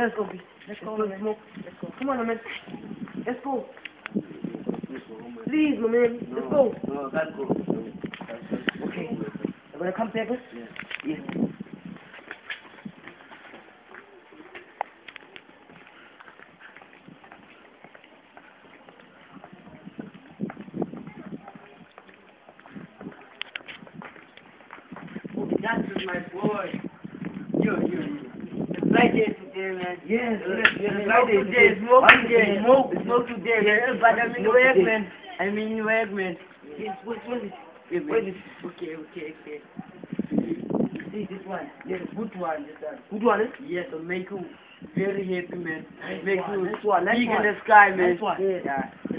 Let's go, B. Let's go, man. Smoke. Let's go. Come on, man. Let's go. Please, my man. Let's go. No, let's go. Okay. You gonna come back? Yeah. Yeah. That is my boy. You. It's light day today, man. Yes, it's light day today. Smoke today. Yeah, but I'm in work, man. Yes, wait. Okay. See this one. Yes, good one. Yes, it'll make you very happy, man. Make you big in the sky, man. Yeah. Yeah. You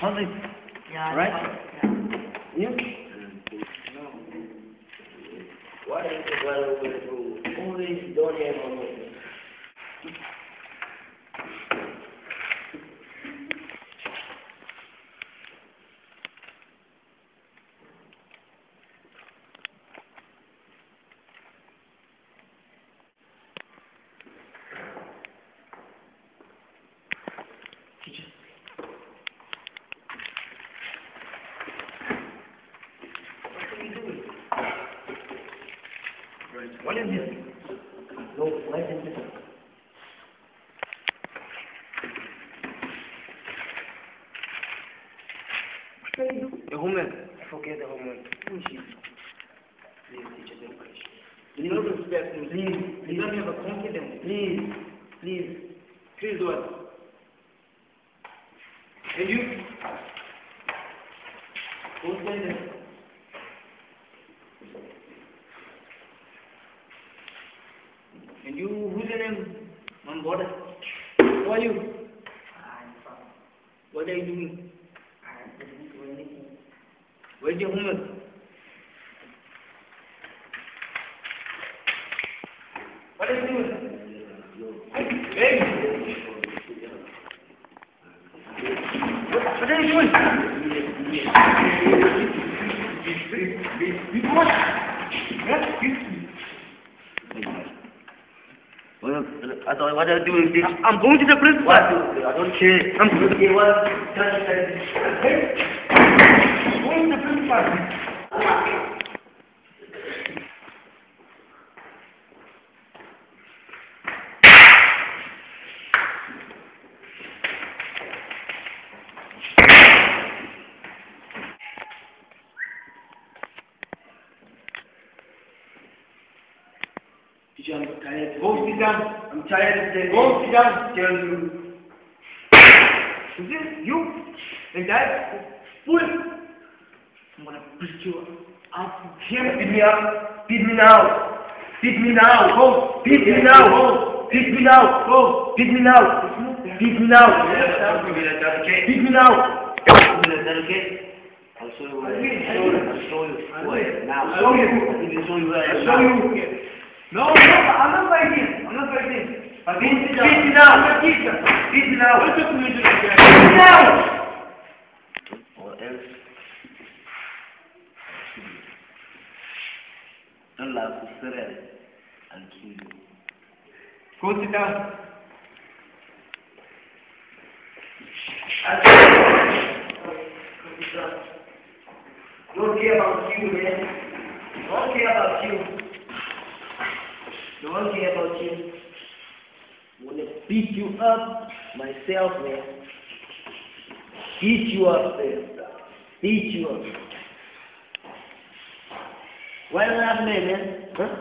Something. Yeah. Right? Yeah. No. What is the world with you? Only don't have a moment. What is this? No, why is this? What can you do? The homework. I forget the homework. Please teach them question. You don't respect me. Please. You don't have a confidence. Please. Please what? And you? Don't say that. And you, who's your name? I'm Boda. Who are you? I'm fine. What are you doing? I didn't do anything. Where's your homework? What are you doing? Hey! What are you doing? What are you doing? I'm going to the principal. What? I don't care. I'm going to the principal. I'm tired of saying, go sit down, tell you. Is this you and that fool? I'm gonna beat you up. Beat me now. I'll show you. No, I'm not fighting. Beat me now. What took me to the F Allah Hussein and Kilo. Go sit down. Don't care about you, man. Don't care about you. Don't care about you. I'm gonna beat you up myself, man. Beat you up, man. Beat you up. Why not me, man? Huh?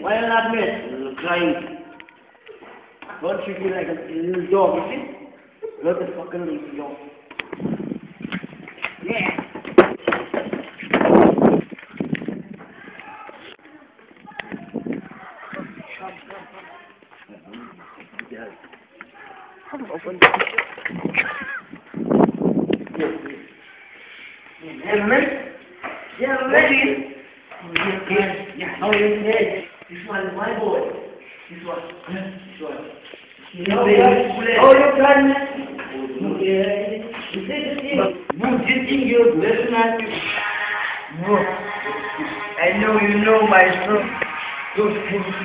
Why not me? I'm crying. Don't treat me like a little dog, you see? Not a fucking little dog. Yeah. Open the yeah, ready. Yeah, how is it? This one is my boy. This one. This one. Oh, you can. Okay. You say the thing. You getting your personality. No. I know you know my son. Don't. Yeah.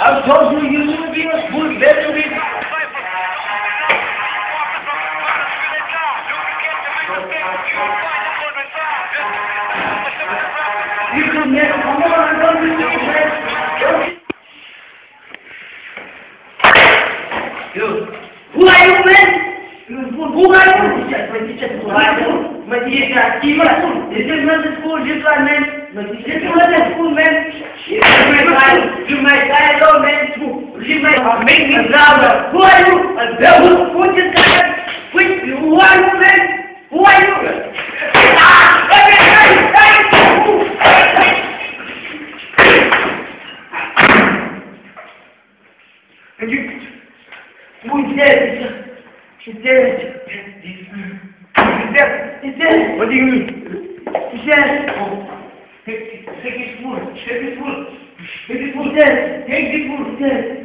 I told you, you should be a good veteran. You can never come on, I don't believe it. Who are you, man? Who are you? My teacher, this is not the school, this one, man. This is not the school, man. You might die. Make me louder. Who are you? A devil? Who is that? Who are you, man? Who are you? Ah! And you... Who is that? Is that? Is that? What do you mean? Is that? Take this food. Take this food. Take this food. Take this food.